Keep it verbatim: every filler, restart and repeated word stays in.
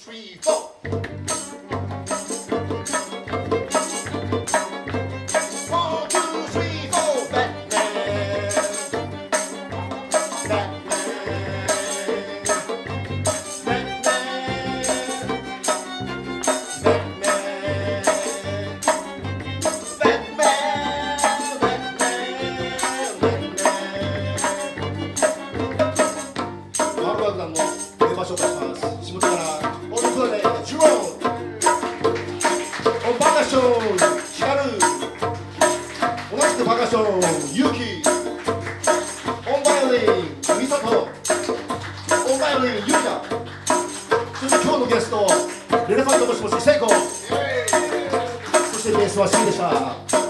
three, four. Let's go.